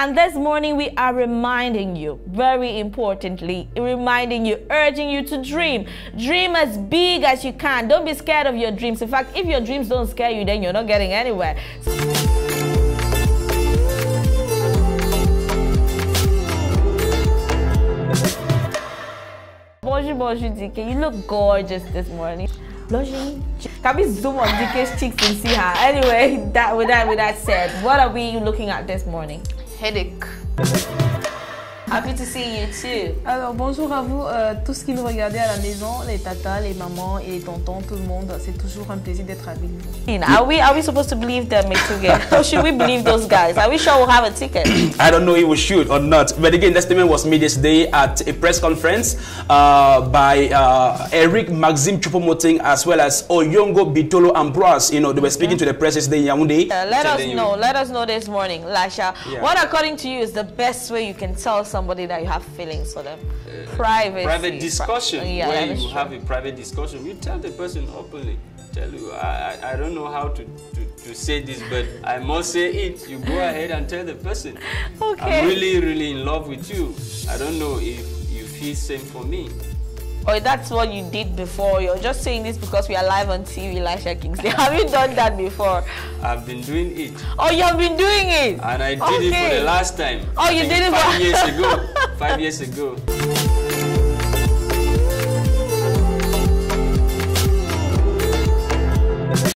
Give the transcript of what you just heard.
And this morning we are reminding you, very importantly, reminding you, urging you to dream. Dream as big as you can. Don't be scared of your dreams. In fact, if your dreams don't scare you, then you're not getting anywhere. Bonjour, bonjour, DK. You look gorgeous this morning. Can we zoom on DK's cheeks and see her? Anyway, with that said, what are we looking at this morning? Headache. Happy to see you too. Alors bonjour à vous, tous qui nous regardez à la maison, les tatas, les mamans et les tontons, tout le monde. C'est toujours un plaisir d'être avec vous. Are we supposed to believe them, Mituge? Or should we believe those guys? Are we sure we'll have a ticket? I don't know if we should or not. But again, the statement was made yesterday at a press conference by Eric Maxim Chupomoting as well as Oyongo Bitolo Ambrose. You know, they were speaking to the press yesterday in Yaoundé. Let us know this morning, Lashia. Yeah. What according to you is the best way you can tell somebody that you have feelings for them? Private discussion. Yeah, where you have a private discussion, you tell the person openly. Tell you, I don't know how to say this, but I must say it. You go ahead and tell the person, okay, I'm really, really in love with you. I don't know if you feel same for me. Or that's what you did before. You're just saying this because we are live on TV, Lashia Kingsley. Have you done that before? I've been doing it. Oh, you have been doing it? And I did it for the last time. Oh, you did it 5 years ago. 5 years ago.